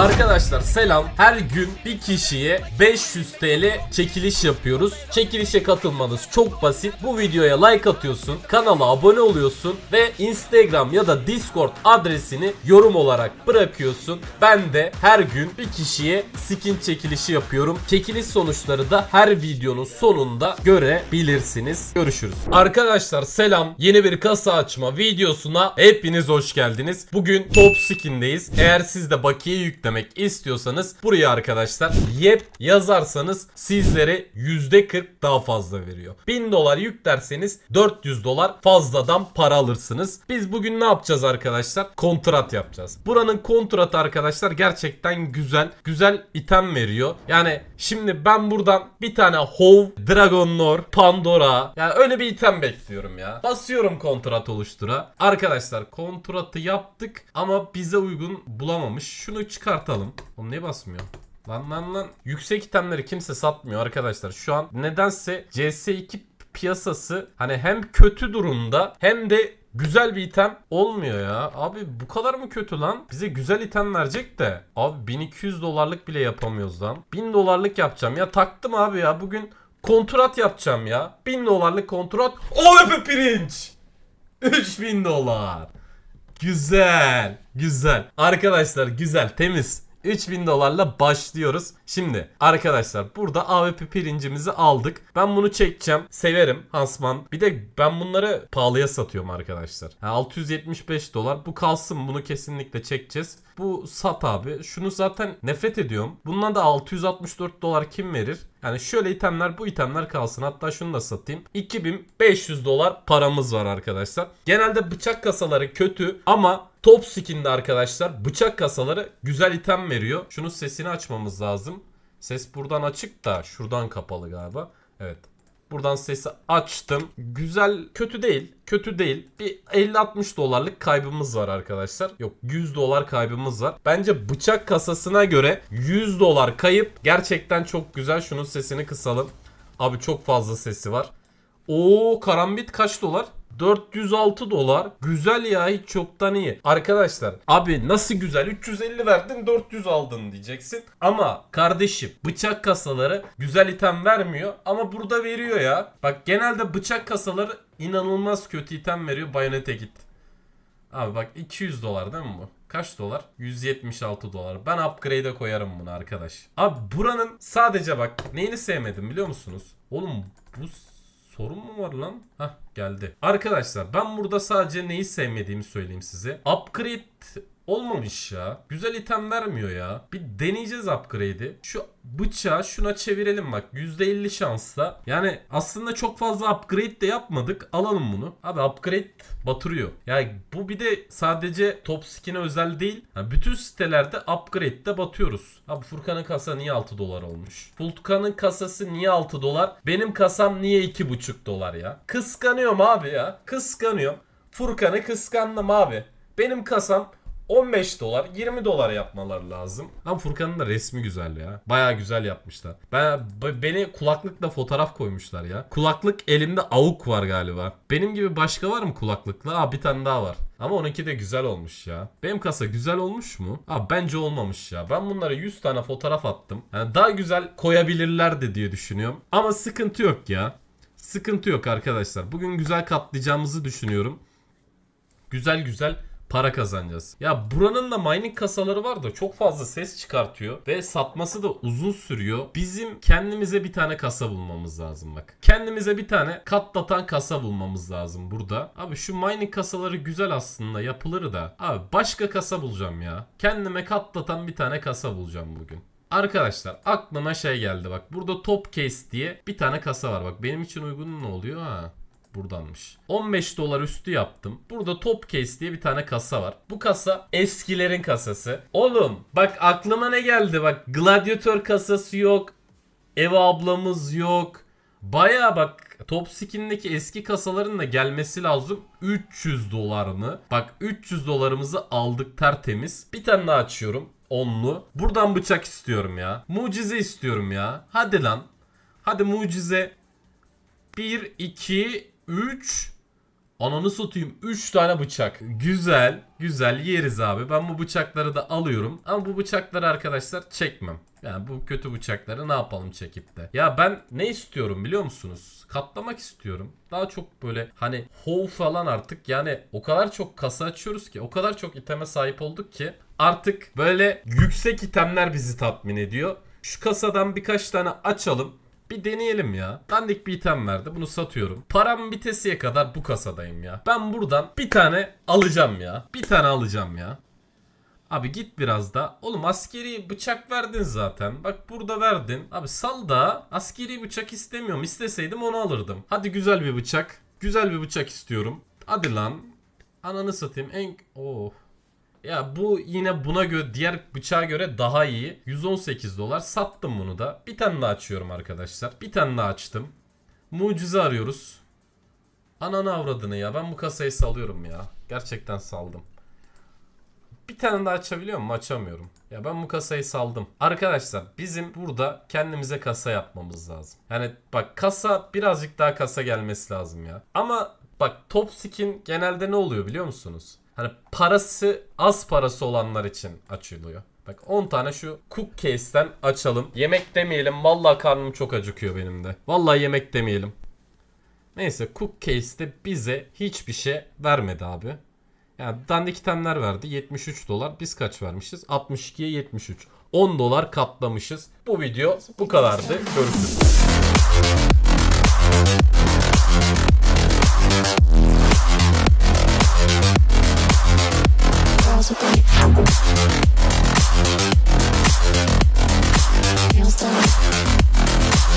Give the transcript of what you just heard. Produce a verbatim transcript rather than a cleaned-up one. Arkadaşlar selam. Her gün bir kişiye beş yüz TL çekiliş yapıyoruz. Çekilişe katılmanız çok basit. Bu videoya like atıyorsun, kanala abone oluyorsun ve Instagram ya da Discord adresini yorum olarak bırakıyorsun. Ben de her gün bir kişiye skin çekilişi yapıyorum. Çekiliş sonuçları da her videonun sonunda görebilirsiniz. Görüşürüz. Arkadaşlar selam. Yeni bir kasa açma videosuna hepiniz hoş geldiniz. Bugün Top Skin'deyiz. Eğer siz de bakiye yükle demek istiyorsanız buraya arkadaşlar Y E P yazarsanız sizlere yüzde kırk daha fazla veriyor. bin dolar yüklerseniz dört yüz dolar fazladan para alırsınız. Biz bugün ne yapacağız arkadaşlar? Kontrat yapacağız. Buranın kontratı arkadaşlar gerçekten güzel. Güzel item veriyor. Yani şimdi ben buradan bir tane Hove, Dragon Lore, Pandora, yani öyle bir item bekliyorum ya. Basıyorum kontrat oluştura. Arkadaşlar kontratı yaptık ama bize uygun bulamamış. Şunu çıkar atalım. Oğlum niye basmıyor? Lan lan lan. Yüksek itemleri kimse satmıyor arkadaşlar. Şu an nedense C S iki piyasası hani hem kötü durumda hem de güzel bir item olmuyor ya. Abi bu kadar mı kötü lan? Bize güzel item verecek de. Abi bin iki yüz dolarlık bile yapamıyoruz lan. bin dolarlık yapacağım. Ya taktım abi ya. Bugün kontrat yapacağım ya. bin dolarlık kontrat. A W P pirinç. üç bin dolar. Güzel. Güzel. Arkadaşlar güzel. Temiz. üç bin dolarla başlıyoruz. Şimdi arkadaşlar burada A W P pirincimizi aldık. Ben bunu çekeceğim. Severim Hansman. Bir de ben bunları pahalıya satıyorum arkadaşlar. Yani altı yüz yetmiş beş dolar. Bu kalsın. Bunu kesinlikle çekeceğiz. Bu sat abi. Şunu zaten nefret ediyorum. Bundan da altı yüz altmış dört dolar kim verir? Yani şöyle itemler, bu itemler kalsın. Hatta şunu da satayım. iki bin beş yüz dolar paramız var arkadaşlar. Genelde bıçak kasaları kötü ama Top Skin'de arkadaşlar bıçak kasaları güzel item veriyor. Şunun sesini açmamız lazım. Ses buradan açık da şuradan kapalı galiba. Evet. Buradan sesi açtım. Güzel, kötü değil. Kötü değil. Bir elli altmış dolarlık kaybımız var arkadaşlar. Yok, yüz dolar kaybımız var. Bence bıçak kasasına göre yüz dolar kayıp gerçekten çok güzel. Şunun sesini kısalım. Abi çok fazla sesi var. Oo, karambit kaç dolar? dört yüz altı dolar. Güzel ya, hiç çoktan iyi. Arkadaşlar abi nasıl güzel, üç yüz elli verdin dört yüz aldın diyeceksin. Ama kardeşim bıçak kasaları güzel item vermiyor ama burada veriyor ya. Bak genelde bıçak kasaları inanılmaz kötü item veriyor. Bayonete git. Abi bak iki yüz dolar değil mi bu? Kaç dolar? yüz yetmiş altı dolar. Ben upgrade'e koyarım bunu arkadaş. Abi buranın sadece bak neyini sevmedim biliyor musunuz? Oğlum bu... Sorun mu var lan? Hah geldi. Arkadaşlar ben burada sadece neyi sevmediğimi söyleyeyim size. Upgrade olmamış ya. Güzel item vermiyor ya. Bir deneyeceğiz upgrade'i. Şu bıçağı şuna çevirelim bak. yüzde elli şansla. Yani aslında çok fazla upgrade de yapmadık. Alalım bunu. Abi upgrade batırıyor. Yani bu bir de sadece Top Skin'e özel değil. Yani bütün sitelerde upgrade de batıyoruz. Abi Furkan'ın kasası niye altı dolar olmuş? Furkan'ın kasası niye altı dolar? Benim kasam niye iki buçuk dolar ya? Kıskanıyorum abi ya. Kıskanıyorum. Furkan'ı kıskandım abi. Benim kasam on beş dolar, yirmi dolar yapmaları lazım. Lan Furkan'ın da resmi güzel ya. Bayağı güzel yapmışlar. Ben beni kulaklıkla fotoğraf koymuşlar ya. Kulaklık elimde avuk var galiba. Benim gibi başka var mı kulaklıkla? Aa bir tane daha var. Ama onunki de güzel olmuş ya. Benim kasa güzel olmuş mu? Aa bence olmamış ya. Ben bunlara yüz tane fotoğraf attım. Yani daha güzel koyabilirlerdi diye düşünüyorum. Ama sıkıntı yok ya. Sıkıntı yok arkadaşlar. Bugün güzel katlayacağımızı düşünüyorum. Güzel güzel para kazanacağız. Ya buranın da mining kasaları var da çok fazla ses çıkartıyor ve satması da uzun sürüyor. Bizim kendimize bir tane kasa bulmamız lazım bak. Kendimize bir tane katlatan kasa bulmamız lazım burada. Abi şu mining kasaları güzel aslında, yapılır da. Abi başka kasa bulacağım ya. Kendime katlatan bir tane kasa bulacağım bugün. Arkadaşlar aklıma şey geldi bak. Burada Top Case diye bir tane kasa var. Bak benim için uygun ne oluyor ha? Buradanmış. on beş dolar üstü yaptım. Burada Top Case diye bir tane kasa var. Bu kasa eskilerin kasası. Oğlum bak aklıma ne geldi bak. Gladyatör kasası yok. Ev ablamız yok. Baya bak Top Skin'deki eski kasaların da gelmesi lazım. üç yüz dolar mı? Bak üç yüz dolarımızı aldık tertemiz. Bir tane daha açıyorum. onlu. Buradan bıçak istiyorum ya. Mucize istiyorum ya. Hadi lan. Hadi mucize. bir, iki... üç Ananı satayım, üç tane bıçak. Güzel güzel yeriz abi. Ben bu bıçakları da alıyorum. Ama bu bıçakları arkadaşlar çekmem. Yani bu kötü bıçakları ne yapalım çekip de. Ya ben ne istiyorum biliyor musunuz? Katlamak istiyorum. Daha çok böyle hani hov falan artık. Yani o kadar çok kasa açıyoruz ki, o kadar çok iteme sahip olduk ki artık böyle yüksek itemler bizi tatmin ediyor. Şu kasadan birkaç tane açalım. Bir deneyelim ya. Dandik bir item verdi. Bunu satıyorum. Param bitesiye kadar bu kasadayım ya. Ben buradan bir tane alacağım ya. Bir tane alacağım ya. Abi git biraz da. Oğlum askeri bıçak verdin zaten. Bak burada verdin. Abi sal da. Askeri bıçak istemiyorum. İsteseydim onu alırdım. Hadi güzel bir bıçak. Güzel bir bıçak istiyorum. Hadi lan. Ananı satayım. En... Oh. Ya bu yine buna göre, diğer bıçağa göre daha iyi. yüz on sekiz dolar sattım bunu da. Bir tane daha açıyorum arkadaşlar. Bir tane daha açtım. Mucize arıyoruz. Ananı avradını ya. Ben bu kasayı salıyorum ya. Gerçekten saldım. Bir tane daha açabiliyor muyum? Açamıyorum. Ya ben bu kasayı saldım. Arkadaşlar bizim burada kendimize kasa yapmamız lazım. Yani bak kasa, birazcık daha kasa gelmesi lazım ya. Ama bak Top Skin genelde ne oluyor biliyor musunuz? Hani parası, az parası olanlar için açılıyor. Bak on tane şu cook case'ten açalım. Yemek demeyelim. Vallahi karnım çok acıkıyor benim de. Vallahi yemek demeyelim. Neyse cook case'te bize hiçbir şey vermedi abi. Yani dandik itemler verdi. yetmiş üç dolar. Biz kaç vermişiz? altmış ikiye yetmiş üç. on dolar katlamışız. Bu video bu kadardı. Görüşürüz.